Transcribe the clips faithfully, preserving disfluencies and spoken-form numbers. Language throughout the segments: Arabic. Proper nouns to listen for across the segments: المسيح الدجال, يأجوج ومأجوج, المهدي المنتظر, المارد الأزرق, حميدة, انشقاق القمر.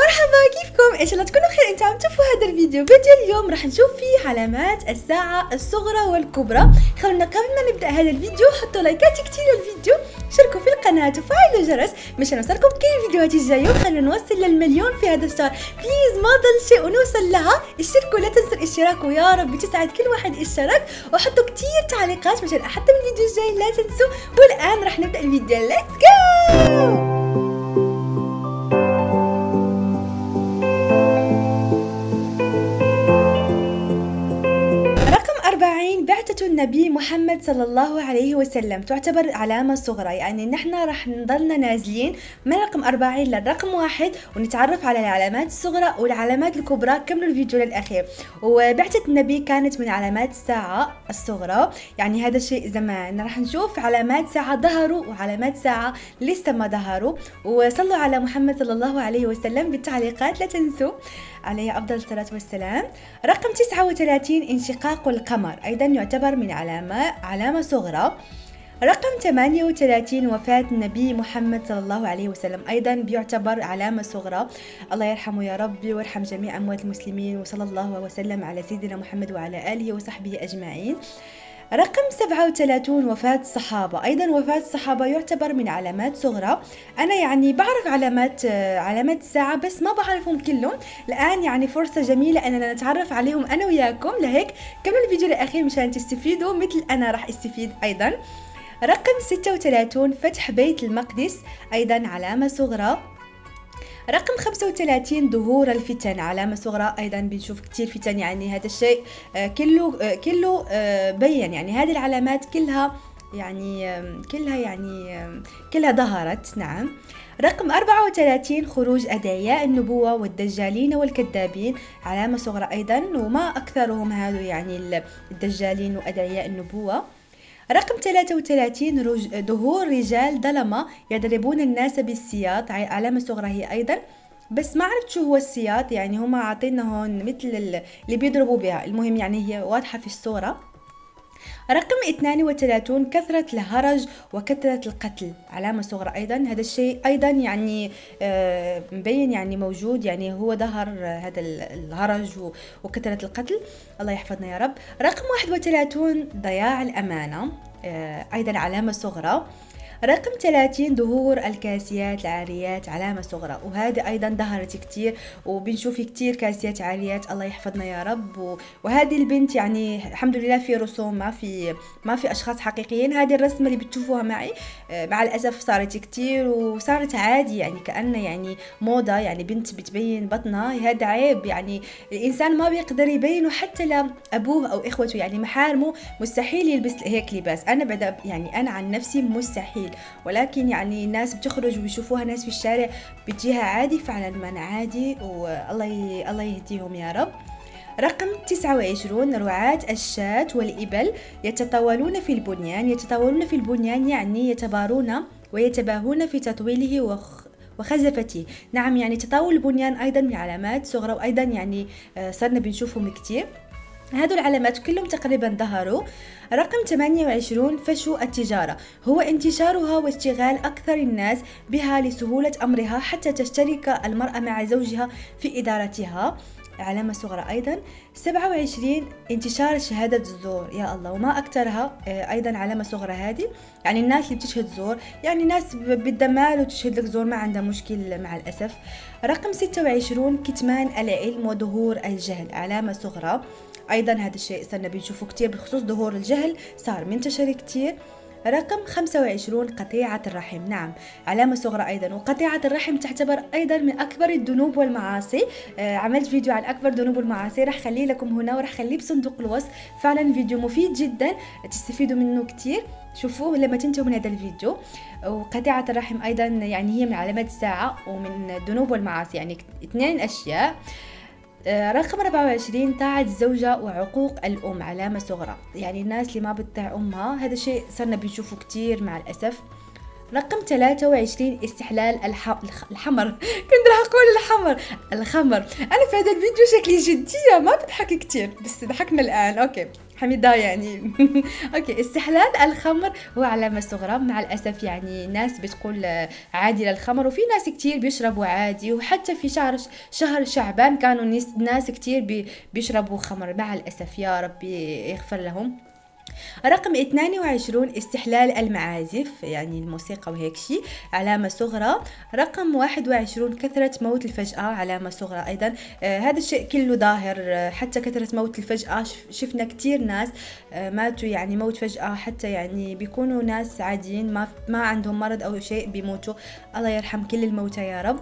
مرحبا، كيفكم؟ ان شاء الله تكونوا بخير. انتم عم تشوفوا هذا الفيديو. فيديو اليوم رح نشوف فيه علامات الساعة الصغرى والكبرى. خلونا قبل ما نبدا هذا الفيديو حطوا لايكات كثير للفيديو، شاركوا في القناة وفعلوا الجرس مشان نوصلكم كل الفيديوهات الجاية، وخلونا نوصل للمليون في هذا الشهر. بليز ما ضل شيء ونوصل لها. اشتركوا، لا تنسوا الاشتراك، ويا رب تسعد كل واحد اشترك، وحطوا كثير تعليقات مشان احطم الفيديو الجاي، لا تنسوا. والان رح نبدا الفيديو، ليتس جو. بعثة النبي محمد صلى الله عليه وسلم تعتبر علامة صغرى، يعني نحن رح نضلنا نازلين من رقم أربعين للرقم واحد ونتعرف على العلامات الصغرى والعلامات الكبرى. كملوا الفيديو للأخير. وبعثة النبي كانت من علامات الساعة الصغرى، يعني هذا الشيء زمان. رح نشوف علامات ساعة ظهروا وعلامات ساعة لسه ما ظهروا. وصلوا على محمد صلى الله عليه وسلم بالتعليقات، لا تنسوا، عليه أفضل الصلاة والسلام. رقم تسعة وثلاثين انشقاق القمر، أيضا يعتبر من علامة علامة صغرى. رقم ثمانية وثلاثين وفاة النبي محمد صلى الله عليه وسلم، أيضا بيعتبر علامة صغرى. الله يرحمه يا ربي، ويرحم جميع أموات المسلمين، وصلى الله وسلم على سيدنا محمد وعلى آله وصحبه أجمعين. رقم سبعة وثلاثين وفاة الصحابة، أيضا وفاة الصحابة يعتبر من علامات صغرى. أنا يعني بعرف علامات علامات الساعة بس ما بعرفهم كلهم. الآن يعني فرصة جميلة أننا نتعرف عليهم أنا وياكم، لهيك كملوا الفيديو للأخير مشان تستفيدوا مثل أنا راح استفيد أيضا. رقم ستة وثلاثين فتح بيت المقدس، أيضا علامة صغرى. رقم خمسة وثلاثين ظهور الفتن، علامة صغرى أيضا. بنشوف كتير فتن، يعني هذا الشيء كله كله بين، يعني هذه العلامات كلها يعني كلها يعني كلها ظهرت. نعم. رقم أربعة وثلاثين خروج أدعياء النبوة والدجالين والكذابين، علامة صغرى أيضا. وما أكثرهم هذو، يعني الدجالين وأدعياء النبوة. رقم ثلاثة وثلاثين ظهور رجال ظلمة يضربون الناس بالسياط، علامة صغرى هي أيضا. بس ما عرفت شو هو السياط، يعني هما عاطينا هون مثل اللي بيضربوا بها. المهم يعني هي واضحة في الصورة. رقم اثنين وثلاثين كثرة الهرج وكثرة القتل، علامة صغرى أيضا. هذا الشيء أيضا يعني آه مبين، يعني موجود، يعني هو ظهر هذا الهرج وكثرة القتل. الله يحفظنا يا رب. رقم واحد وثلاثين ضياع الأمانة، آه أيضا علامة صغرى. رقم ثلاثين ظهور الكاسيات العاريات، علامة صغرى. وهذه أيضا ظهرت كتير، وبنشوف كتير كاسيات عاريات، الله يحفظنا يا رب. وهذه البنت يعني الحمد لله في رسوم، ما في ما في أشخاص حقيقيين. هذه الرسمة اللي بتشوفوها معي مع الأسف صارت كتير، وصارت عادي، يعني كأنه يعني موضة، يعني بنت بتبين بطنها. هذا عيب، يعني الإنسان ما بيقدر يبينه حتى لأبوه أو إخوته، يعني محارمه مستحيل يلبس هيك لباس. أنا بعد يعني أنا عن نفسي مستحيل، ولكن يعني الناس بتخرج وبيشوفوها ناس في الشارع بتجيها عادي، فعلا ما عادي، والله ي... الله يهديهم يا رب. رقم تسعة وعشرين رعاة الشاة والإبل يتطاولون في البنيان، يتطاولون في البنيان يعني يتبارون ويتباهون في تطويله وخ... وخزفته. نعم، يعني تطاول البنيان أيضا من علامات صغرى، وأيضا يعني صرنا بنشوفهم كتير. هذو العلامات كلهم تقريبا ظهروا. رقم ثمانية وعشرين فشو التجارة، هو انتشارها واشتغال أكثر الناس بها لسهولة أمرها حتى تشترك المرأة مع زوجها في إدارتها، علامة صغرى أيضا. سبعة وعشرين انتشار شهادة الزور، يا الله وما أكثرها، أيضا علامة صغرى هذه. يعني الناس اللي بتشهد زور، يعني الناس بالدمال وتشهد لك زور، ما عندها مشكل مع الأسف. رقم ستة وعشرين كتمان العلم وظهور الجهل، علامة صغرى أيضا. هذا الشيء صرنا بنشوفه كتير، بخصوص ظهور الجهل صار منتشر كتير. رقم خمسة وعشرين قطيعة الرحم، نعم، علامة صغرى أيضا. وقطيعة الرحم تعتبر أيضا من أكبر الذنوب والمعاصي. آه عملت فيديو عن أكبر ذنوب والمعاصي، رح خليه لكم هنا، ورح خليه بصندوق الوصف. فعلا فيديو مفيد جدا، تستفيدوا منه كتير، شوفوه لما تنتهوا من هذا الفيديو. وقطيعة الرحم أيضا يعني هي من علامات الساعة ومن الذنوب والمعاصي، يعني اثنين أشياء. رقم أربعة وعشرين طاعة الزوجة وعقوق الأم، علامة صغرى. يعني الناس اللي ما بتطيع أمها، هذا الشيء صرنا بنشوفه كتير مع الأسف. رقم ثلاثة وعشرين استحلال الح... الحمر كنت راح أقول الحمر الخمر. أنا في هذا الفيديو شكلي جدية، ما بضحك كتير، بس ضحكنا الآن. أوكي، حميدة يعني اوكي. استحلال الخمر هو علامة صغرى مع الأسف، يعني ناس بتقول عادي للخمر، وفي ناس كتير بيشربوا عادي، وحتى في شهر شهر شعبان كانوا ناس كتير بيشربوا خمر مع الأسف، يا ربي يغفر لهم. رقم اثنين وعشرين استحلال المعازف، يعني الموسيقى وهيك شيء، علامة صغرى. رقم واحد وعشرين كثرة موت الفجأة، علامة صغرى أيضا. آه هذا الشيء كله ظاهر، آه حتى كثرة موت الفجأة شف شفنا كتير ناس آه ماتوا يعني موت فجأة، حتى يعني بيكونوا ناس عاديين ما, ما عندهم مرض أو شيء بيموتوا، الله يرحم كل الموتى يا رب.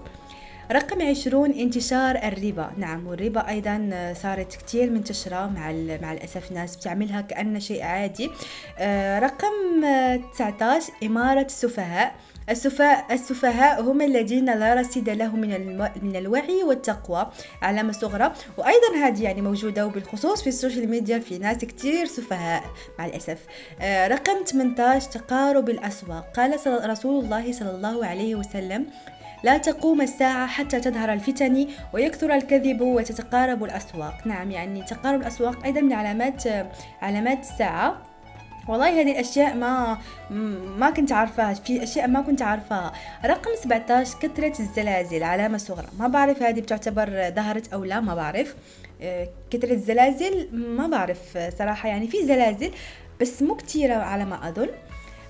رقم عشرون انتشار الربا، نعم والربا أيضا صارت كتير منتشرة مع مع الأسف، ناس بتعملها كأنه شيء عادي. رقم تسعة عشر إمارة السفهاء، السفهاء السفهاء هم الذين لا رصيد لهم من الو... من الوعي والتقوى، علامة صغرى. وأيضا هذه يعني موجودة وبالخصوص في السوشيال ميديا، في ناس كتير سفهاء مع الأسف. آه رقم ثمانية عشر تقارب الأسواق، قال رسول الله صلى الله عليه وسلم لا تقوم الساعة حتى تظهر الفتن ويكثر الكذب وتتقارب الأسواق، نعم يعني تقارب الأسواق أيضا من علامات علامات الساعة. والله هذه الاشياء ما ما كنت عارفاها، في اشياء ما كنت عارفاها. رقم سبعة عشر كثرة الزلازل، علامة صغرى، ما بعرف هذه بتعتبر ظهرت او لا، ما بعرف. كثرة الزلازل ما بعرف صراحة، يعني في زلازل بس مو كثيرة على ما اظن.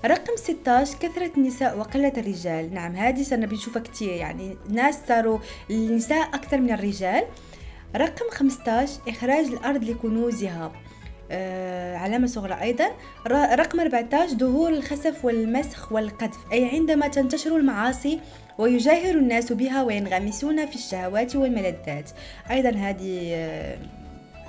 رقم ستة عشر كثرة النساء وقلة الرجال، نعم هذه صرنا بنشوفها كتير، يعني ناس صاروا النساء اكثر من الرجال. رقم خمسة عشر اخراج الارض لكنوزها، آه علامة صغرى أيضا. رقم أربعة عشر ظهور الخسف والمسخ والقذف، أي عندما تنتشر المعاصي ويجاهر الناس بها وينغمسون في الشهوات والملذات، أيضا هذه آه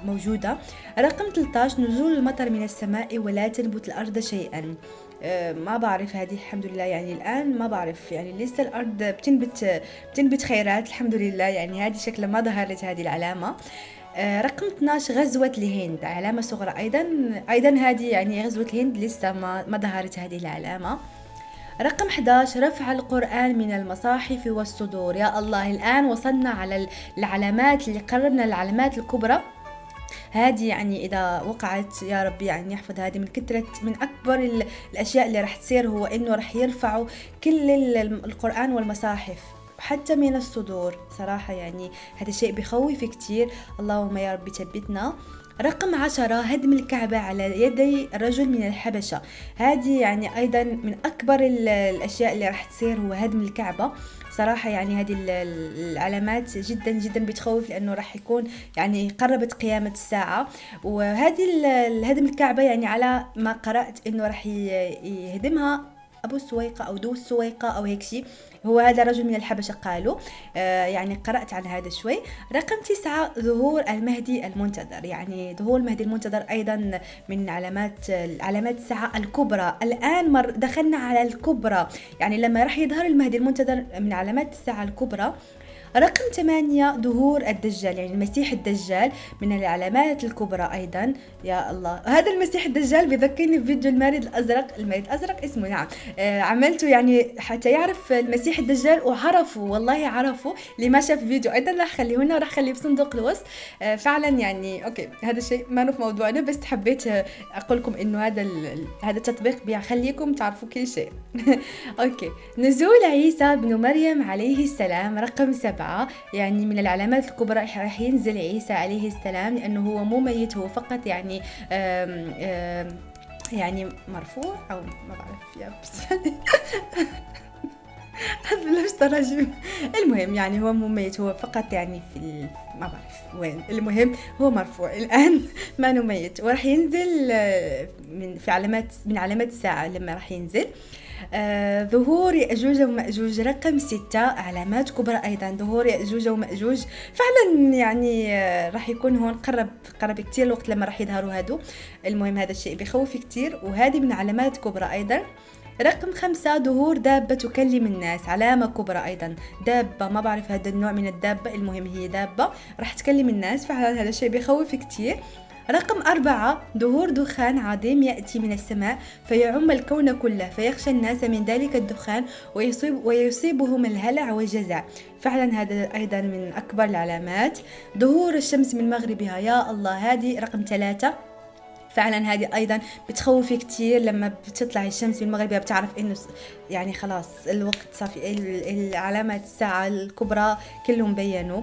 موجودة. رقم ثلاثة عشر نزول المطر من السماء ولا تنبت الأرض شيئا، آه ما بعرف هذه الحمد لله، يعني الآن ما بعرف، يعني لسه الأرض بتنبت بتنبت خيرات الحمد لله، يعني هذه شكلها ما ظهرت هذه العلامة. رقم اثني عشر غزوة الهند، علامة صغرى أيضا، أيضا هذه يعني غزوة الهند لسه ما ما ظهرت هذه العلامة. رقم أحد عشر رفع القرآن من المصاحف والصدور، يا الله الآن وصلنا على العلامات اللي قربنا العلامات الكبرى، هذه يعني إذا وقعت يا رب يعني يحفظ، هذه من كثرة من أكبر الأشياء اللي راح تصير، هو إنه راح يرفعوا كل القرآن والمصاحف حتى من الصدور، صراحة يعني هذا الشيء بخوف كتير، اللهم يا رب ثبتنا. رقم عشرة هدم الكعبة على يدي رجل من الحبشة، هذه يعني أيضا من أكبر الأشياء اللي راح تصير، هو هدم الكعبة صراحة، يعني هذه العلامات جدا جدا بتخوف، لأنه راح يكون يعني قربت قيامة الساعة، وهذه هدم الكعبة يعني على ما قرأت إنه راح يهدمها أبو السويقة أو دو السويقة أو هيك شيء، هو هذا رجل من الحبشة قالوا، آه يعني قرأت عن هذا شوي. رقم تسعة ظهور المهدي المنتظر، يعني ظهور المهدي المنتظر أيضا من علامات علامات الساعة الكبرى، الآن مر دخلنا على الكبرى، يعني لما راح يظهر المهدي المنتظر من علامات الساعة الكبرى. رقم ثمانية ظهور الدجال، يعني المسيح الدجال من العلامات الكبرى أيضا، يا الله هذا المسيح الدجال بيذكرني بفيديو المارد الأزرق، المارد الأزرق اسمه نعم، آه عملته يعني حتى يعرف المسيح الدجال، وعرفه والله عرفه، اللي ما شاف فيديو أيضا راح أخليه هنا وراح أخليه في صندوق الوصف. آه فعلا يعني أوكي هذا الشيء ما في موضوعنا، بس حبيت أقول لكم إنه هذا هذا التطبيق بيخليكم تعرفوا كل شيء أوكي. نزول عيسى بن مريم عليه السلام رقم سبعة، يعني من العلامات الكبرى راح ينزل عيسى عليه السلام، لأنه هو مو ميت، هو فقط يعني آم آم يعني مرفوع أو ما بعرف يا هذا ليش تراجم، المهم يعني هو مو ميت، هو فقط يعني في ال... ما بعرف وين، المهم هو مرفوع الآن ما نو ميت، وراح ينزل من في علامات من علامات الساعة لما راح ينزل. آه، ظهور يأجوج ومأجوج رقم ستة، علامات كبرى أيضا ظهور يأجوج ومأجوج، فعلا يعني آه، راح يكون هون قرب قرب كتير الوقت لما راح يظهروا هادو، المهم هذا الشيء بخوف كتير، وهذه من علامات كبرى أيضا. رقم خمسة ظهور دابة تكلم الناس، علامة كبرى أيضا، دابة ما بعرف هذا النوع من الدابة، المهم هي دابة راح تكلم الناس، فعلا هذا الشيء بخوف كتير. رقم أربعة ظهور دخان عظيم يأتي من السماء فيعم الكون كله، فيخشى الناس من ذلك الدخان ويصيب ويصيبهم الهلع والجزع، فعلا هذا أيضا من أكبر العلامات. ظهور الشمس من مغربها، يا الله هذه رقم ثلاثة، فعلا هذه أيضا بتخوفي كتير لما بتطلع الشمس بالمغربية، بتعرف إنه يعني خلاص الوقت صافي، علامات الساعة الكبرى كلهم بينوا.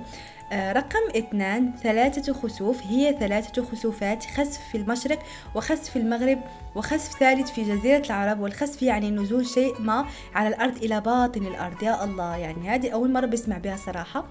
رقم اثنان ثلاثة خسوف، هي ثلاثة خسوفات، خسف في المشرق وخسف في المغرب وخسف ثالث في جزيرة العرب. والخسف يعني نزول شيء ما على الأرض إلى باطن الأرض. يا الله، يعني هذه أول مرة بسمع بها صراحة.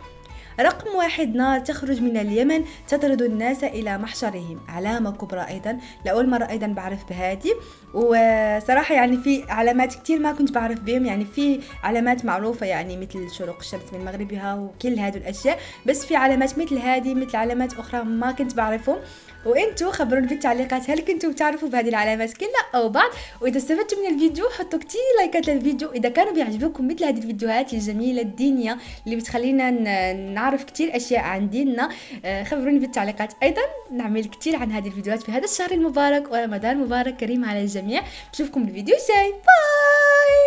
رقم واحد نار تخرج من اليمن تطرد الناس إلى محشرهم، علامة كبرى أيضا، لأول مرة أيضا بعرف بهذه. وصراحة يعني في علامات كتير ما كنت بعرف بهم، يعني في علامات معروفة يعني مثل شروق الشمس من مغربها وكل هذه الأشياء، بس في علامات مثل هذه مثل علامات أخرى ما كنت بعرفهم. وانتو خبروني في التعليقات هل كنتوا بتعرفوا بهذه العلامات كلها او بعض. واذا استفدتوا من الفيديو حطوا كتير لايكات للفيديو اذا كانوا بيعجبوكم مثل هذه الفيديوهات الجميله الدينيه اللي بتخلينا نعرف كتير اشياء عن ديننا. خبروني بالتعليقات ايضا، نعمل كتير عن هذه الفيديوهات في هذا الشهر المبارك، ورمضان مبارك كريم على الجميع. بشوفكم بالفيديو الجاي، باي.